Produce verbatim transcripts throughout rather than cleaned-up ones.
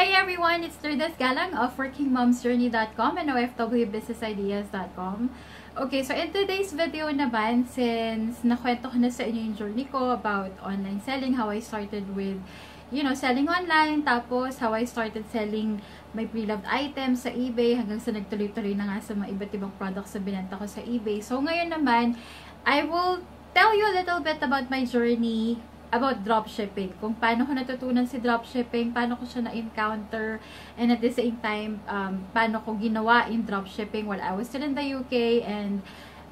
Hi everyone! It's Lirdez Galang of Working Moms Journey dot com and O F W Business Ideas dot com. Okay, so in today's video naman, since nakwento ko na sa inyo yung journey ko about online selling, how I started with, you know, selling online, tapos how I started selling my pre-loved items sa eBay hanggang sa nagtuloy-tuloy na nga sa mga iba't ibang products na binenta ko sa eBay. So ngayon naman, I will tell you a little bit about my journey about dropshipping, kung paano ko natutunan si dropshipping, paano ko siya na-encounter, and at the same time, um, paano ko ginawa in dropshipping while I was still in the U K, and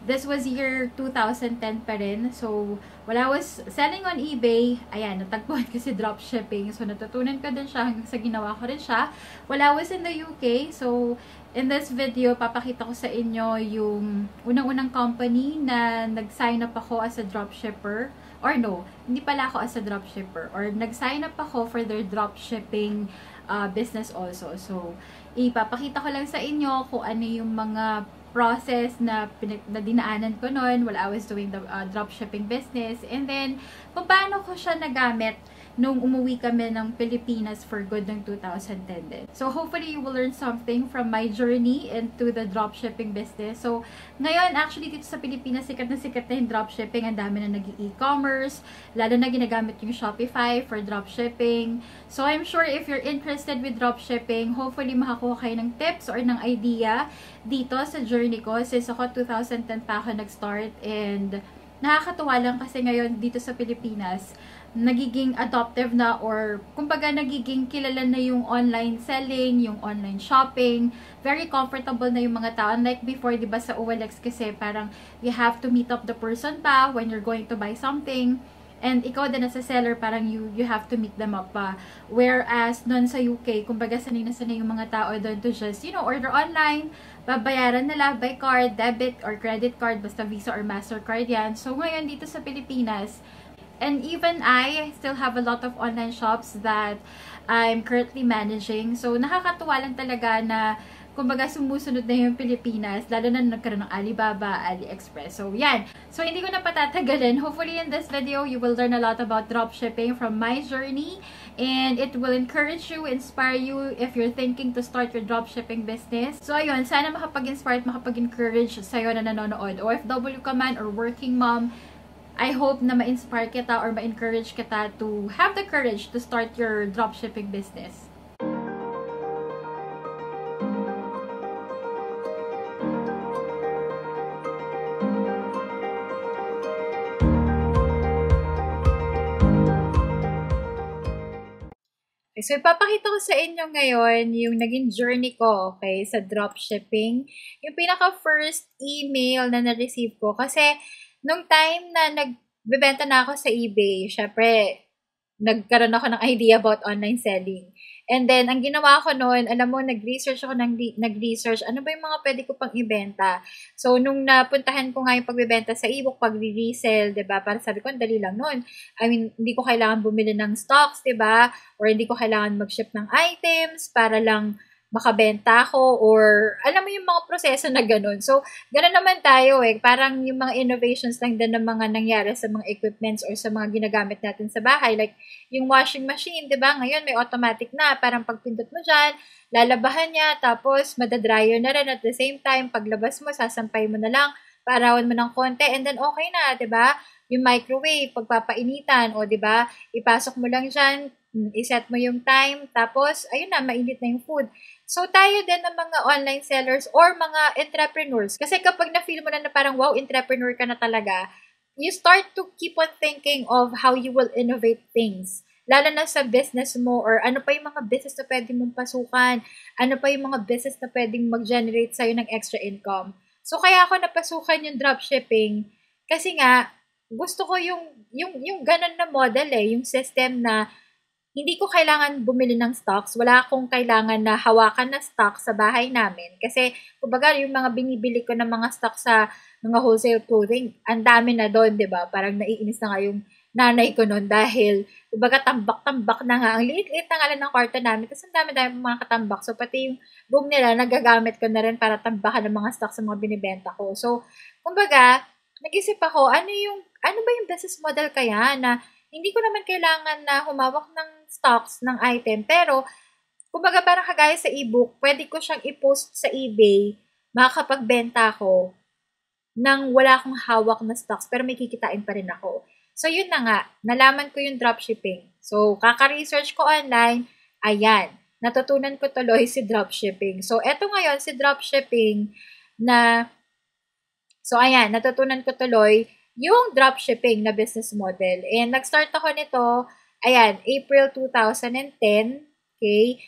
this was year two thousand ten pa rin. So, while I was selling on eBay, ayan, natagpuan ko si dropshipping. So, natutunan ko din siya hanggang sa ginawa ko rin siya while I was in the U K. So, in this video, papakita ko sa inyo yung unang-unang company na nag-sign up ako as a dropshipper. Or no, hindi pala ako as a dropshipper. Or nag-sign up ako for their dropshipping uh, business also. So, ipapakita ko lang sa inyo kung ano yung mga process na, na dinaanan ko noon while I was doing the uh, dropshipping business. And then, kung paano ko siya nagamit nung umuwi kami ng Pilipinas for good ng two thousand ten din. So, hopefully, you will learn something from my journey into the dropshipping business. So, ngayon, actually, dito sa Pilipinas, sikat na sikat na yung dropshipping. Ang dami na nag-e-commerce. Lalo na ginagamit yung Shopify for dropshipping. So, I'm sure if you're interested with dropshipping, hopefully, makakuha kayo ng tips or ng idea dito sa journey ko, since ako two thousand ten pa ako nag-start, and nakakatuwa lang kasi ngayon dito sa Pilipinas nagiging adoptive na, or kumbaga nagiging kilala na yung online selling, yung online shopping. Very comfortable na yung mga tao. Like before, diba sa O L X kasi parang you have to meet up the person pa when you're going to buy something. And ikaw din as a seller, parang you you have to meet them up pa. Whereas, doon sa U K, kumbaga sanay na sanay yung mga tao doon to just, you know, order online, babayaran nila by card, debit or credit card, basta Visa or MasterCard yan. So, ngayon dito sa Pilipinas, and even I still have a lot of online shops that I'm currently managing. So, nakakatuwa lang talaga na kumbaga sumusunod na yung Pilipinas, lalo na nagkaroon ng Alibaba, AliExpress. So, yan. So, hindi ko na patatagalan. Hopefully, in this video, you will learn a lot about dropshipping from my journey. And it will encourage you, inspire you if you're thinking to start your dropshipping business. So, ayun. Sana makapag-inspire at makapag-encourage sa'yo na nanonood. O F W ka man or working mom, I hope na ma-inspire kita or ma-encourage kita to have the courage to start your dropshipping business. So, ipapakita ko sa inyo ngayon yung naging journey ko, okay, sa dropshipping. Yung pinaka-first email na na-receive ko. Kasi, nung time na nagbebenta na ako sa eBay, syempre, nagkaroon ako ng idea about online selling. And then, ang ginawa ko noon, alam mo, nag-research ako ng nag-research, ano ba yung mga pwede ko pang ibenta? So, nung napuntahan ko nga yung pagbebenta sa ebook, pag-resell, diba? Para sabi ko, ang dali lang noon. I mean, hindi ko kailangan bumili ng stocks, diba? Or hindi ko kailangan mag-ship ng items para lang makabenta ko, or alam mo yung mga proseso na ganun. So, ganun naman tayo eh. Parang yung mga innovations lang din ng mga nangyari sa mga equipments or sa mga ginagamit natin sa bahay. Like, yung washing machine, di ba? Ngayon, may automatic na. Parang pagpindot mo dyan, lalabahan niya, tapos madadryer na rin at the same time. Paglabas mo, sasampay mo na lang, paarawan mo ng konti, and then okay na, di ba? Yung microwave, pagpapainitan, o di ba? Ipasok mo lang dyan, iset mo yung time, tapos, ayun na, mainit na yung food. So, tayo din ng mga online sellers or mga entrepreneurs. Kasi kapag na-feel mo na na parang, wow, entrepreneur ka na talaga, you start to keep on thinking of how you will innovate things. Lalo na sa business mo, or ano pa yung mga business na pwede mong pasukan, ano pa yung mga business na pwedeng mag-generate sa'yo ng extra income. So, kaya ako napasukan yung dropshipping kasi nga, gusto ko yung, yung, yung ganun na model eh, yung system na hindi ko kailangan bumili ng stocks. Wala akong kailangan na hawakan na stock sa bahay namin. Kasi, kumbaga, yung mga binibili ko ng mga stock sa mga wholesale clothing, ang dami na doon, di ba? Parang naiinis na nga yung nanay ko noon dahil, kumbaga, tambak-tambak na nga. Ang liit-liit na nga lang ng kwarto namin. Tapos, ang dami-dami mga katambak. So, pati yung boom nila, nagagamit ko na rin para tambakan ng mga stock sa mga binibenta ko. So, kumbaga, nag-isip ako, ano yung, ano ba yung business model kaya na hindi ko naman kailangan na humawak ng stocks ng item, pero Kumbaga, parang kagaya sa ebook, pwede ko siyang i-post sa eBay, makakapagbenta ako nang wala akong hawak na stocks, pero may kikitain pa rin ako. So, yun na nga, nalaman ko yung dropshipping. So, kaka-research ko online, ayan, natutunan ko tuloy si dropshipping. So, eto ngayon, si dropshipping na, so ayan, natutunan ko tuloy yung dropshipping na business model. And nag-start ako nito, ayan, April two thousand ten, okay?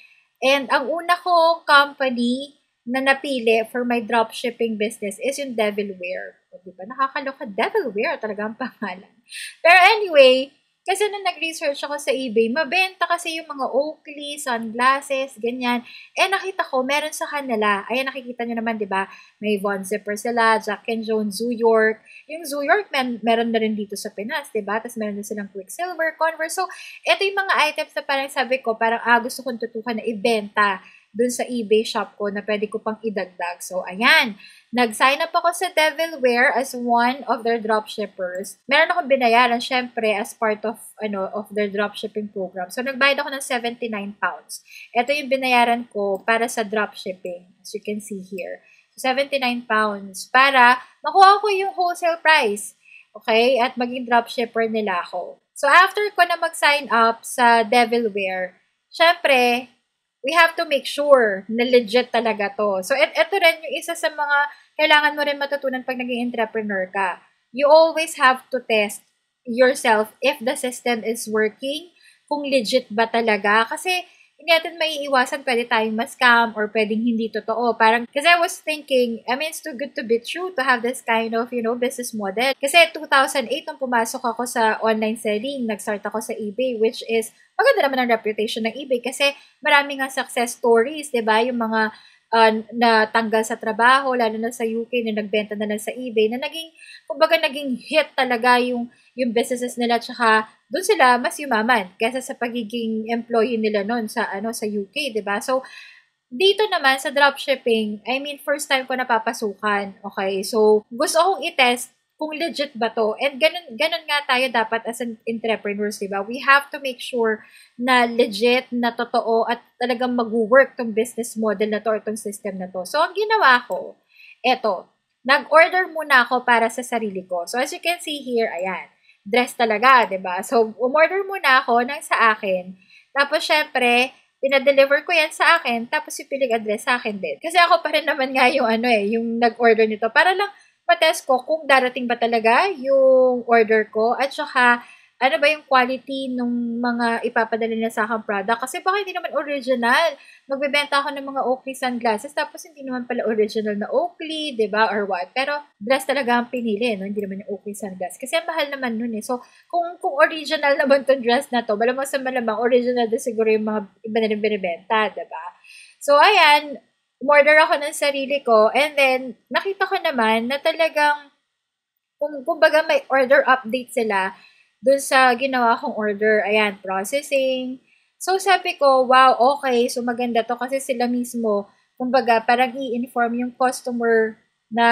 And ang una kong company na napili for my dropshipping business is yung Devil Wear. O, diba? Nakakaloka, Devil Wear talaga ang pangalan. Pero anyway, kasi nung nag-research ako sa eBay, mabenta kasi yung mga Oakley, sunglasses, ganyan. Eh, nakita ko, meron sa kanila. Ayan, nakikita nyo naman, diba? May Vans Percival, Jack and Jones New York. Yung New York, man, meron na rin dito sa Pinas, diba? Tapos meron na silang Quiksilver, Converse. So, ito yung mga items na parang sabi ko, parang ah, gusto kong tutukan na ibenta dun sa eBay shop ko na pwede ko pang idagdag. So, ayan. Nag-sign up ako sa Devil Wear as one of their dropshippers. Meron akong binayaran, syempre, as part of, ano, of their dropshipping program. So, nagbayad ako ng seventy-nine pounds. Ito yung binayaran ko para sa dropshipping, as you can see here. seventy-nine pounds para makuha ko yung wholesale price. Okay? At maging dropshipper nila ako. So, after ko na mag-sign up sa Devil Wear, syempre, we have to make sure na legit talaga to. So, et eto rin yung isa sa mga kailangan mo rin matutunan pag naging entrepreneur ka. You always have to test yourself if the system is working, kung legit ba talaga. Kasi, hindi natin may iwasan, pwede tayong ma-scam or pwedeng hindi totoo. Parang, kasi I was thinking, I mean, it's too good to be true to have this kind of, you know, business model. Kasi two thousand eight, nung pumasok ako sa online selling, nag-start ako sa eBay, which is, maganda naman ang reputation ng eBay kasi marami nga success stories, di ba? Yung mga uh, natanggal sa trabaho, lalo na sa U K, na nagbenta na lang sa eBay, na naging, kumbaga, naging hit talaga yung yung businesses nila, tsaka doon sila mas yumaman kaysa sa pagiging employee nila noon sa ano sa U K, 'di ba? So dito naman sa dropshipping, I mean first time ko napapasukan. Okay, so gusto kong i-test kung legit ba 'to. And ganun ganun nga tayo dapat as an entrepreneurs, 'di ba? We have to make sure na legit, na totoo at talagang mag-work tong business model na to or tong system na to. So ang ginawa ko, eto, nag-order muna ako para sa sarili ko. So as you can see here, ayan, dress talaga, diba? So, umorder muna ako ng sa akin. Tapos, syempre, pinadeliver ko yan sa akin. Tapos, yung piling address sa akin din. Kasi ako pa rin naman nga yung ano eh, yung nag-order nito. Para lang matest ko kung darating ba talaga yung order ko. At saka, ano ba yung quality ng mga ipapadala na sa akin product. Kasi baka hindi naman original. Magbebenta ako ng mga Oakley sunglasses, tapos hindi naman pala original na Oakley, diba, or what. Pero, dress talaga ang pinili, no? Hindi naman yung Oakley sunglasses. Kasi ang mahal naman nun eh. So, kung, kung original naman itong dress na to, malamang sa malamang, original na siguro yung mga iba na rin binibenta, diba? So, ayan, umorder ako ng sarili ko, and then, nakita ko naman na talagang, kung, kumbaga may order update sila, doon sa ginawa kong order, ayan, processing. So, sabi ko, wow, okay, so maganda to kasi sila mismo, kumbaga, parang i-inform yung customer na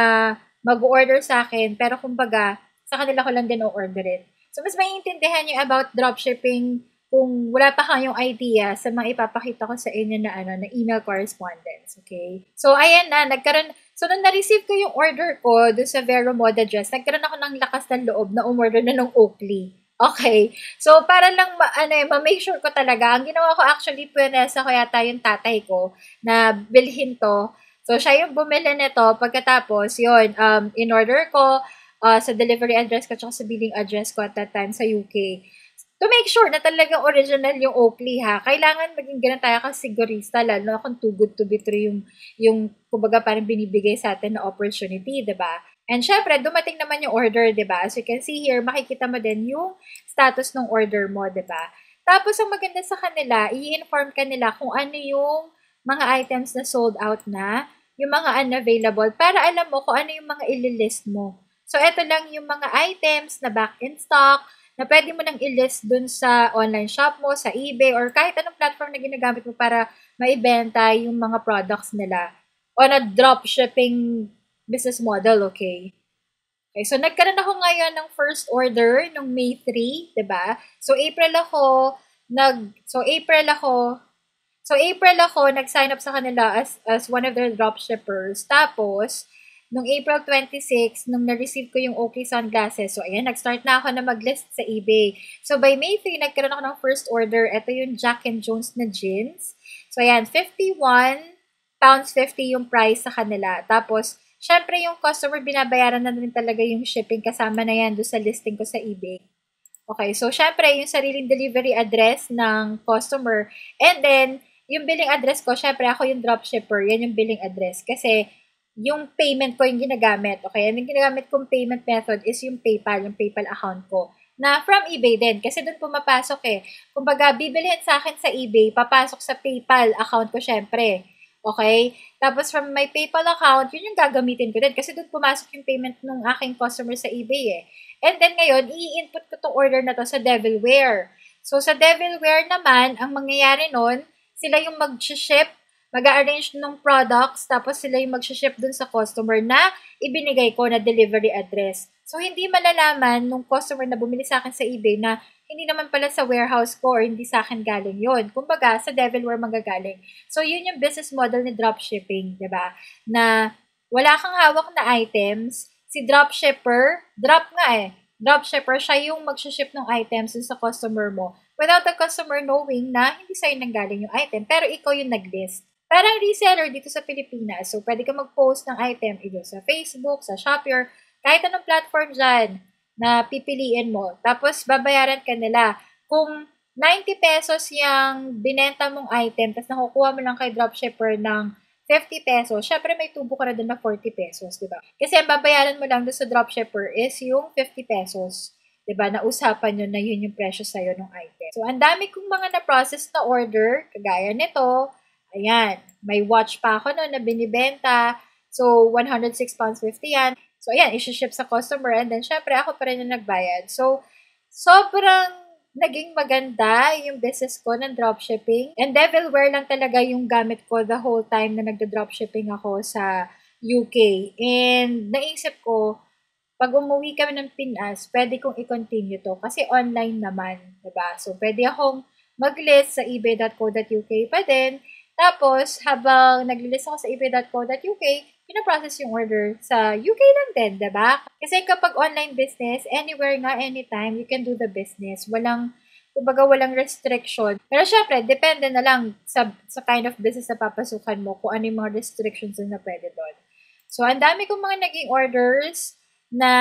mag-order sa akin, pero kumbaga, sa kanila ko lang din o-orderin. So, mas maiintindihan yung about dropshipping kung wala pa kayong idea sa mga ipapakita ko sa inyo na, ano, na email correspondence, okay? So, ayan na, nagkaroon, so, nung na-receive ko yung order ko doon sa Vero Moda dress, nagkaroon ako ng lakas ng loob na umorder na ng Oakley. Okay. So, para lang, ma- ano eh, ma-make sure ko talaga. Ang ginawa ko actually, puwersa ko yata yung tatay ko na bilhin to. So, siya yung bumili nito. Pagkatapos, yun, um, in-order ko uh, sa delivery address ko at sa billing address ko at that time sa U K. To make sure na talagang original yung Oakley, ha. Kailangan maging ganun tayo kasi sigurista, lalo kung too good to be true yung, yung kumbaga parang binibigay sa atin na opportunity, diba? And syempre, dumating naman yung order, diba? As you can see here, makikita mo din yung status ng order mo, diba? Tapos, ang maganda sa kanila, i-inform ka nila kung ano yung mga items na sold out na, yung mga unavailable, para alam mo kung ano yung mga ililist mo. So, eto lang yung mga items na back in stock, na pwede mo nang i-list dun sa online shop mo, sa eBay, or kahit anong platform na ginagamit mo para maibenta yung mga products nila on a dropshipping business model, okay? Okay, so nagkaroon ako ngayon ng first order nung May three, diba? So April ako, nag, so April ako, So, April ako, nag-sign up sa kanila as, as one of their dropshippers. Tapos, nung April twenty-sixth, nung na-receive ko yung Oakley sunglasses, so, ayan, nag-start na ako na mag-list sa eBay. So, by May third, nagkaroon ako ng first order. Ito yung Jack and Jones na jeans. So, ayan, fifty-one pounds fifty yung price sa kanila. Tapos, syempre, yung customer, binabayaran na rin talaga yung shipping. Kasama na yan doon sa listing ko sa eBay. Okay, so syempre, yung sariling delivery address ng customer. And then, yung billing address ko, syempre, ako yung dropshipper. Yan yung billing address. Kasi, yung payment ko yung ginagamit. Okay, and yung ginagamit kong payment method is yung PayPal, yung PayPal account ko. Na from eBay din. Kasi doon pumapasok eh. Kumbaga, bibilihin sa akin sa eBay, papasok sa PayPal account ko, syempre. Okay? Tapos from my PayPal account, yun yung gagamitin ko din. Kasi doon pumasok yung payment ng aking customer sa eBay eh. And then ngayon, i-input ko itong order na to sa Devil Wear. So sa Devil Wear naman, ang mangyayari nun, sila yung mag-ship, mag-arrange ng products, tapos sila yung mag-ship dun sa customer na ibinigay ko na delivery address. So hindi malalaman nung customer na bumili sa akin sa eBay na hindi naman pala sa warehouse ko or hindi sa akin galing yun. Kumbaga, sa Devil Wear magagaling. So, yun yung business model ni dropshipping, di ba? Na wala kang hawak na items. Si dropshipper, drop nga eh. Dropshipper, siya yung mag-ship ng items sa customer mo without the customer knowing na hindi sa'yo nanggaling yung item. Pero ikaw yung nag-list. Parang reseller dito sa Pilipinas. So, pwede ka mag-post ng item either sa Facebook, sa Shopee, kahit anong platform dyan na pipiliin mo. Tapos, babayaran ka nila. Kung ninety pesos yung binenta mong item, tapos nakukuha mo lang kay dropshipper ng fifty pesos, syempre may tubo ka na doon na forty pesos, diba? Kasi ang babayaran mo lang doon sa dropshipper is yung fifty pesos, diba? Nausapan yun na yun yung presyo sa'yo ng item. So, ang dami kong mga na-process na order, kagaya nito, ayan, may watch pa ako noon na binibenta, so one hundred six pounds fifty yan. So, ayan, isi-ship sa customer and then, syempre, ako pa rin yung nagbayad. So, sobrang naging maganda yung business ko ng dropshipping. And Devil Wear lang talaga yung gamit ko the whole time na nagda-dropshipping ako sa U K. And naisip ko, pag umuwi kami ng Pinas, pwede kong i-continue to kasi online naman, diba? So, pwede akong mag-list sa ebay dot co dot uk pa din. Tapos, habang nag-list ako sa ebay dot co dot uk, pinaprocess yung order sa U K lang din, diba? Kasi kapag online business, anywhere nga, anytime, you can do the business. Walang, kumbaga, walang restriction. Pero syempre, depende na lang sa, sa kind of business na papasukan mo kung ano yung mga restrictions na pwede doon. So, ang dami kong mga naging orders na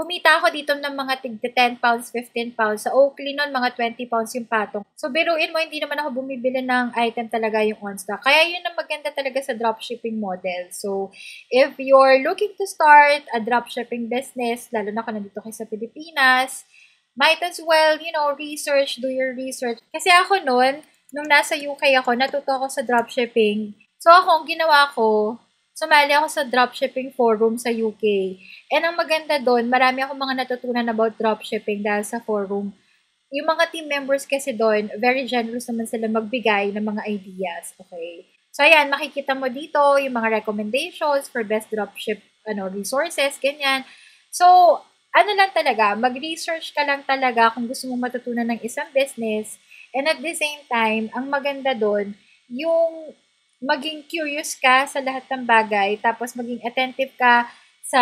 kumita ako dito ng mga tigda ten pounds, fifteen pounds. Sa Oakley nun, mga twenty pounds yung patong. So, biruin mo, hindi naman ako bumibili ng item talaga yung on-stock. Kaya yun ang maganda talaga sa dropshipping model. So, if you're looking to start a dropshipping business, lalo na kung nandito kayo sa Pilipinas, might as well, you know, research, do your research. Kasi ako nun, nung nasa U K ako, natuto ako sa dropshipping. So, ako, ang ginawa ko, sumali ako sa dropshipping forum sa U K. And ang maganda doon, marami akong mga natutunan about dropshipping dahil sa forum. Yung mga team members kasi doon, very generous naman sila magbigay ng mga ideas. Okay? So, ayan, makikita mo dito yung mga recommendations for best dropship ano, resources, ganyan. So, ano lang talaga, mag-research ka lang talaga kung gusto mong matutunan ng isang business. And at the same time, ang maganda doon, yung maging curious ka sa lahat ng bagay, tapos maging attentive ka sa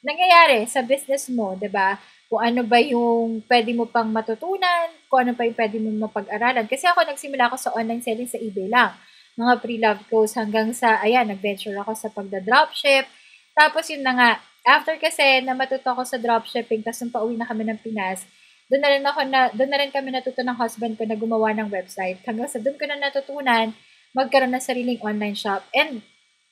nangyayari sa business mo, diba? Kung ano ba yung pwede mo pang matutunan, kung ano pa yung pwede mo mapag-aralan. Kasi ako, nagsimula ako sa online selling sa eBay lang. Mga pre-loved clothes hanggang sa, ayan, nag-venture ako sa pagda-dropship. Tapos yun na nga, after kasi na matuto ako sa dropshipping, tapos nung pauwi na kami ng Pinas, doon na rin, ako na, doon na rin kami natuto ng husband ko na gumawa ng website. Hanggang sa doon ko na natutunan, magkaroon ng sariling online shop. And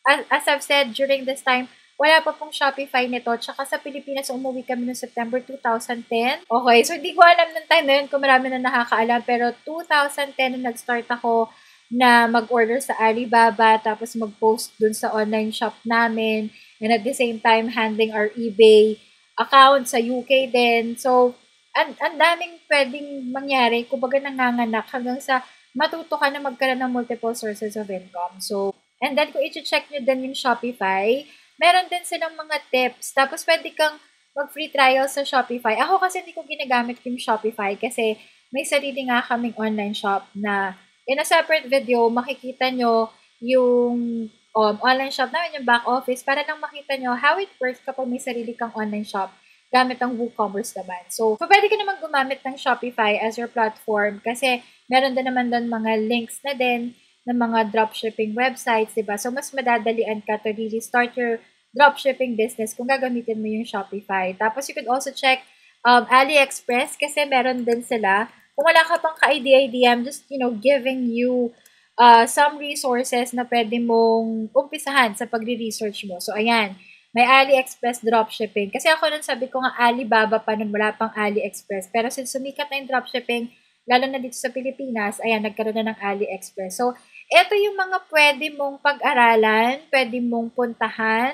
as, as I've said during this time, wala pa pong Shopify nito. Tsaka sa Pilipinas, umuwi kami noong September two thousand ten. Okay, so hindi ko alam ng time na yun kung marami na nakakaalam. Pero two thousand ten, nung nag-start ako na mag-order sa Alibaba, tapos mag-post dun sa online shop namin. And at the same time, handling our eBay account sa U K din. So, ang an daming pwedeng mangyari. Kumbaga nanganganak hanggang sa matuto ka na magkaroon ng multiple sources of income. So, and then kung i-check nyo din yung Shopify, meron din silang mga tips. Tapos, pwede kang mag-free trial sa Shopify. Ako kasi hindi ko ginagamit yung Shopify kasi may sarili nga kaming online shop na In a separate video, makikita nyo yung um, online shop namin, yung back office, para lang makita nyo how it works kapag may sarili kang online shop gamit ang WooCommerce naman. So, pwede ka naman gumamit ng Shopify as your platform kasi meron din naman doon mga links na din ng mga dropshipping websites, diba? So, mas madadalian ka to really start your dropshipping business kung gagamitin mo yung Shopify. Tapos, you could also check um, AliExpress kasi meron din sila. Kung wala ka pang ka-idea-idea, I'm just, you know, giving you uh, some resources na pwede mong umpisahan sa pagre-research mo. So, ayan. May AliExpress dropshipping. Kasi ako nun sabi ko nga Alibaba pa nun, wala pang AliExpress. Pero since sumikat na yung dropshipping, lalo na dito sa Pilipinas, ayan, nagkaroon na ng AliExpress. So, ito yung mga pwede mong pag-aralan, pwede mong puntahan,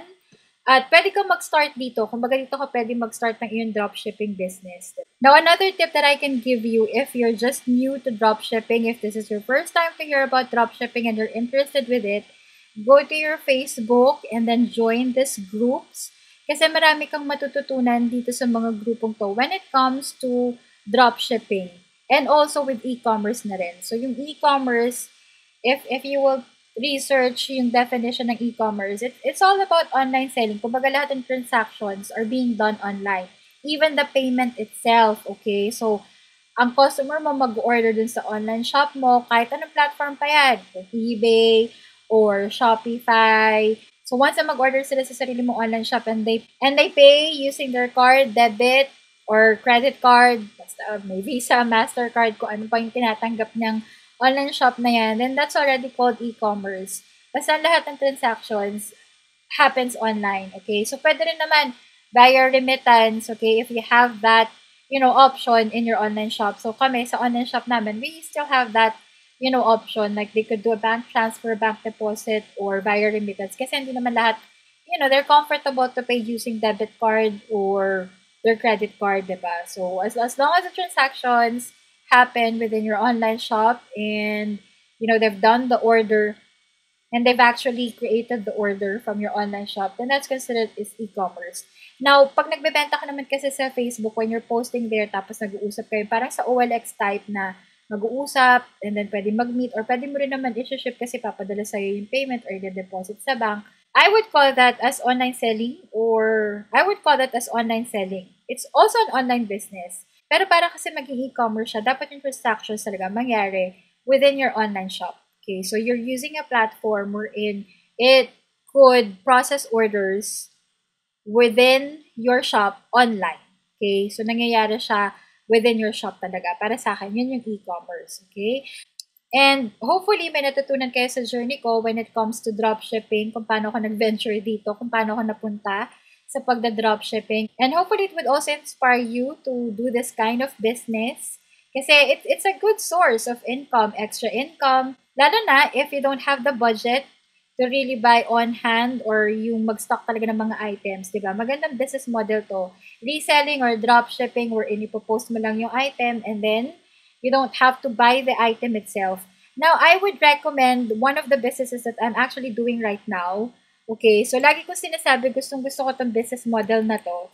at pwede kang mag-start dito. Kung baga dito ka pwede mag-start ng iyong dropshipping business. Now, another tip that I can give you if you're just new to dropshipping, if this is your first time to hear about dropshipping and you're interested with it, go to your Facebook and then join these groups kasi marami kang matututunan dito sa mga grupong to when it comes to dropshipping and also with e-commerce na rin. So, yung e-commerce, if, if you will research yung definition ng e-commerce, it, it's all about online selling. Kumbaga lahat ng transactions are being done online. Even the payment itself, okay? So, ang customer mo mag-order dun sa online shop mo, kahit anong platform pa yan, eBay, or Shopify. So, once na mag-order sila sa sarili mong online shop and they and they pay using their card, debit, or credit card, basta may Visa, MasterCard, kung ano pa yung tinatanggap ng online shop na yan, then that's already called e-commerce. Basta lahat ng transactions happens online, okay? So, pwede rin naman via remittance, okay? If you have that, you know, option in your online shop. So, kami sa online shop namin, we still have that, you know, option. Like, they could do a bank transfer, bank deposit, or via remittance. Kasi hindi naman lahat, you know, they're comfortable to pay using debit card or their credit card, diba? So, as, as long as the transactions happen within your online shop and, you know, they've done the order and they've actually created the order from your online shop, then that's considered is e-commerce. Now, pag nagbebenta ka naman kasi sa Facebook, when you're posting there, tapos nag-uusap kayo, parang sa O L X type na mag-uusap, and then pwede mag-meet, or pwede mo rin naman i-ship kasi papadala sa'yo yung payment or i-deposit sa bank. I would call that as online selling, or I would call that as online selling. It's also an online business. Pero para kasi maging e-commerce siya, dapat yung transactions talaga mangyari within your online shop. Okay, so you're using a platform wherein it could process orders within your shop online. Okay, so nangyayari siya within your shop talaga. Para sa akin, yun yung e-commerce, okay? And hopefully, may natutunan kayo sa journey ko when it comes to dropshipping, kung paano ako nag-venture dito, kung paano ako napunta sa pagda-dropshipping. And hopefully, it would also inspire you to do this kind of business kasi it, it's a good source of income, extra income, lalo na if you don't have the budget to really buy on hand or yung mag-stock talaga ng mga items, di ba? Magandang business model to. Reselling or dropshipping wherein ipopost mo lang yung item and then you don't have to buy the item itself. Now, I would recommend one of the businesses that I'm actually doing right now. Okay, so lagi kong sinasabi, gustong-gusto ko tong business model na to.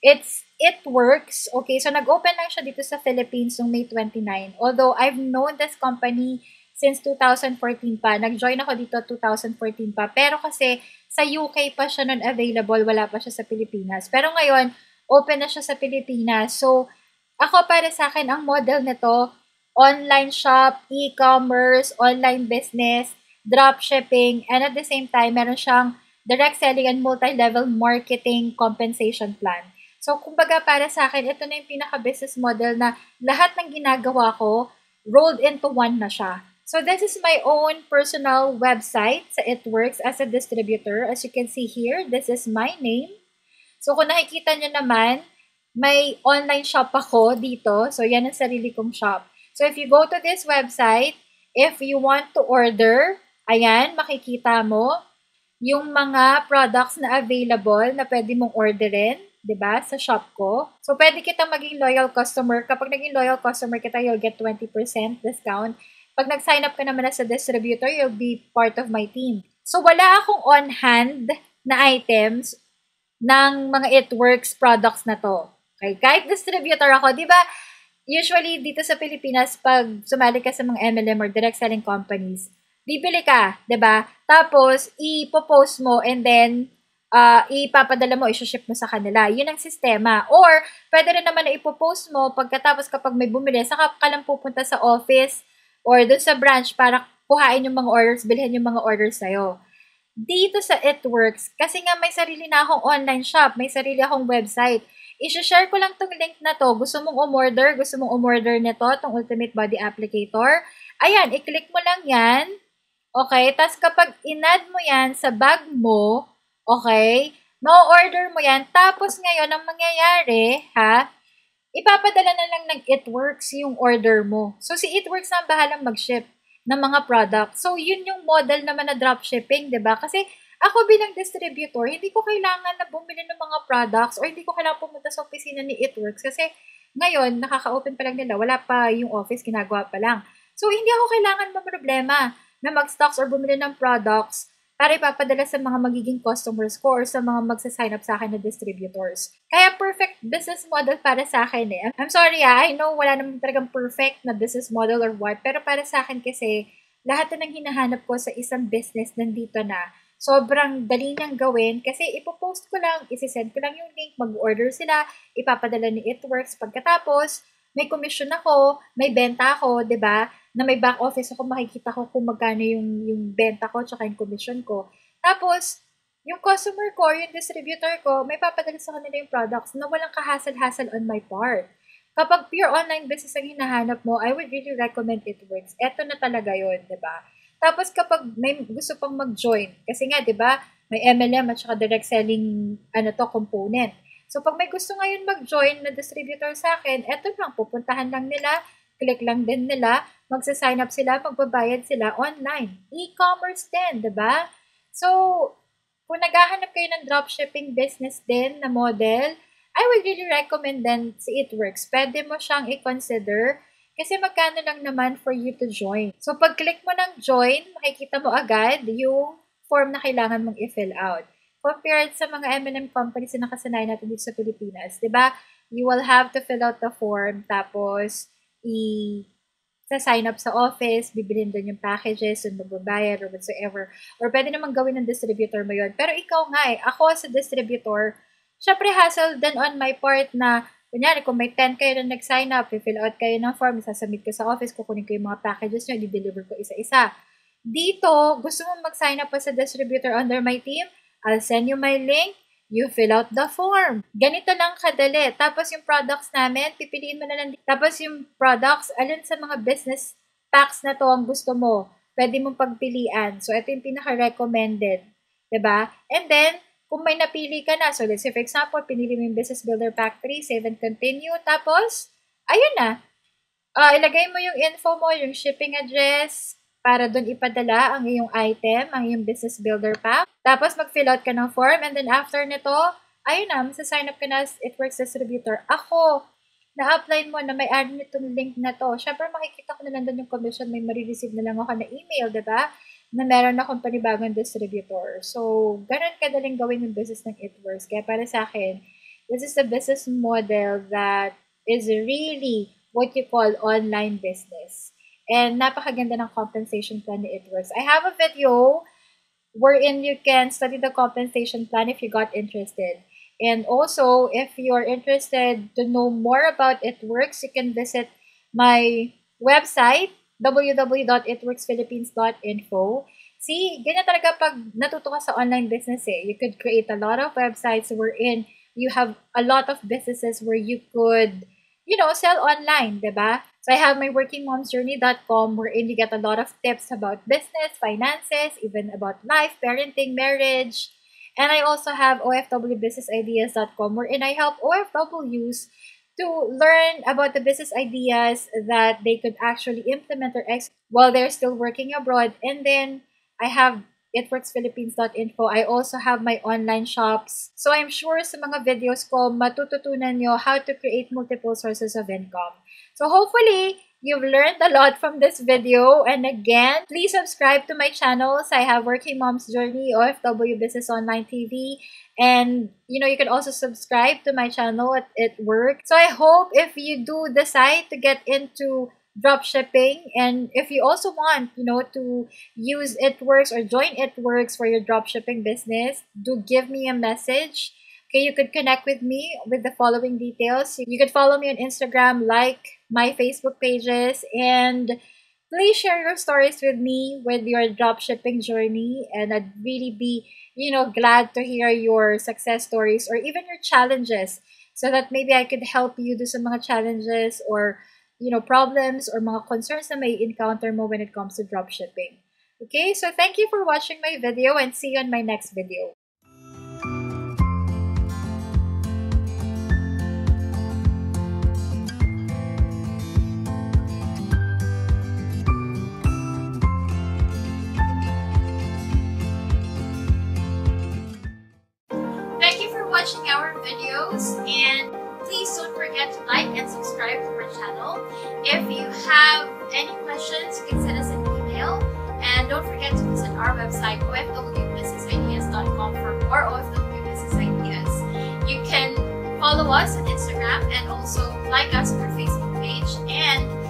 It's It Works. Okay, so nag-open lang siya dito sa Philippines noong May twenty-ninth. Although, I've known this company since two thousand fourteen pa. Nag-join ako dito two thousand fourteen pa. Pero kasi sa U K pa siya nun available. Wala pa siya sa Pilipinas. Pero ngayon, open na siya sa Pilipinas. So, ako para sa akin, ang model nito, online shop, e-commerce, online business, dropshipping, and at the same time, meron siyang direct selling and multi-level marketing compensation plan. So, kumbaga para sa akin, ito na yung pinaka-business model na lahat ng ginagawa ko, rolled into one na siya. So, this is my own personal website sa It Works as a distributor. As you can see here, this is my name. So, kung nakikita nyo naman, may online shop ako dito. So, yan ang sarili kong shop. So, if you go to this website, if you want to order, ayan, makikita mo yung mga products na available na pwede mong orderin, diba, sa shop ko. So, pwede kitang maging loyal customer. Kapag naging loyal customer kita, you'll get twenty percent discount. Pag nag-sign up ka naman as a distributor, you'll be part of my team. So, wala akong on-hand na items ng mga It Works products na to. Okay? Kahit distributor ako, di ba, usually dito sa Pilipinas, pag sumali ka sa mga M L M or direct selling companies, bibili ka, ba? Diba? Tapos, ipopost mo and then uh, ipapadala mo, isuship mo sa kanila. Yun ang sistema. Or, pwede rin naman na ipopost mo pagkatapos kapag may bumili, saka ka lang pupunta sa office or dun sa branch para kuhain yung mga orders, bilhin yung mga orders sa'yo. Dito sa It Works, kasi nga may sarili na akong online shop, may sarili akong website. I-share ko lang tong link na to. Gusto mong umorder, gusto mong umorder nito, tong Ultimate Body Applicator. Ayan, i-click mo lang yan. Okay, tapos kapag in-add mo yan sa bag mo, okay, ma-order mo yan. Tapos ngayon, ang mangyayari, ha, ipapadala na lang ng It Works yung order mo. So, si It Works na ang bahalang mag-ship ng mga products. So, yun yung model naman na dropshipping, di ba? Kasi, ako bilang distributor, hindi ko kailangan na bumili ng mga products or hindi ko kailangan pumunta sa opisina ni It Works kasi ngayon, nakaka-open pa lang nila. Wala pa yung office, ginagawa pa lang. So, hindi ako kailangan ng problema na mag-stocks or bumili ng products para ipapadala sa mga magiging customers ko or sa mga magsasign up sa akin na distributors. Kaya perfect business model para sa akin eh. I'm sorry ah, I know wala naman talagang perfect na business model or what, pero para sa akin kasi lahat na nang hinahanap ko sa isang business nandito na. Sobrang dali niyang gawin kasi ipopost ko lang, isisend ko lang yung link, mag-order sila, ipapadala ni It Works. Pagkatapos, may commission ako, may benta ako, di ba? Na may back office ako, makikita ko kung magkano yung, yung benta ko tsaka yung commission ko. Tapos, yung customer ko, yung distributor ko, may papadala sa kanila yung products na walang kahasal-hasal on my part. Kapag pure online business ang hinahanap mo, I would really recommend It Works. Eto na talaga yun, di ba? Tapos kapag may gusto pang mag-join, kasi nga, di ba, may M L M at saka direct selling ano to, component. So, pag may gusto ngayon mag-join na distributor sa akin, eto lang, pupuntahan lang nila, click lang din nila, magsasign up sila, magbabayad sila online. E-commerce din, di ba? So, kung naghahanap kayo ng dropshipping business din na model, I would really recommend then si It Works. Pwede mo siyang i-consider. Kasi magkano lang naman for you to join. So, pag-click mo ng join, makikita mo agad yung form na kailangan mong i-fill out. Compared sa mga M and M companies na nakasanayan natin dito sa Pilipinas, di ba? You will have to fill out the form, tapos i- sa sign up sa office, bibilhin doon yung packages, doon magbabayad or whatsoever. Or pwede namang gawin ng distributor mo yun. Pero ikaw nga eh, ako sa distributor, syempre hassle then on my part na kunyari, kung may ten kayo na nag-sign up, i-fill out kayo ng form, sasubmit ko sa office, kukunin ko yung mga packages nyo, i-deliver ko isa-isa. Dito, gusto mong mag-sign up pa sa distributor under my team, I'll send you my link, you fill out the form. Ganito lang kadali. Tapos yung products namin, pipiliin mo na lang. Tapos yung products, alin sa mga business packs na to ang gusto mo, pwede mong pagpilian. So, ito yung pinaka-recommended. Diba? And then, kung may napili ka na, so let's say for example, pinili mo yung Business Builder Pack three, save and continue, tapos, ayun na. Uh, ilagay mo yung info mo, yung shipping address, para doon ipadala ang iyong item, ang iyong Business Builder Pack. Tapos, mag-fill out ka ng form, and then after nito, ayun na, masasign up ka na as It Works Distributor. Ako, na-apply mo na may add nitong link na to. Syempre, makikita ko na lang doon yung commission, may marireceive na lang ako na email, di ba? Na meron akong panibagong distributor. So, ganun kadaling gawin yung business ng It Works. Kaya para sa akin, this is a business model that is really what you call online business. And napakaganda ng compensation plan ni It Works. I have a video wherein you can study the compensation plan if you got interested. And also, if you're interested to know more about It Works, you can visit my website, w w w dot it works philippines dot info. See, ganyan talaga pag natuto ka sa online business eh. You could create a lot of websites wherein you have a lot of businesses where you could, you know, sell online, diba? So I have my working moms journey dot com wherein you get a lot of tips about business, finances, even about life, parenting, marriage. And I also have o f w business ideas dot com wherein I help O F Ws to learn about the business ideas that they could actually implement or execute while they're still working abroad. And then I have it works philippines dot info. I also have my online shops. So I'm sure sa mga videos ko, matututunan nyo how to create multiple sources of income. So hopefully, you've learned a lot from this video. And again, please subscribe to my channels. I have Working Mom's Journey, O F W Business Online T V, And, you know, you can also subscribe to my channel at It Works. So I hope if you do decide to get into dropshipping, and if you also want, you know, to use It Works or join It Works for your dropshipping business, do give me a message. Okay, you could connect with me with the following details. You could follow me on Instagram, like my Facebook pages, and please share your stories with me with your dropshipping journey. And I'd really be, you know, glad to hear your success stories or even your challenges, so that maybe I could help you do some mga challenges or, you know, problems or mga concerns na may encounter mo when it comes to dropshipping. Okay, so thank you for watching my video and see you on my next video. Watching our videos, and please don't forget to like and subscribe to our channel. If you have any questions, you can send us an email, and don't forget to visit our website O F W Business Ideas dot com for more O F W Business Ideas. You can follow us on Instagram and also like us on our Facebook page, and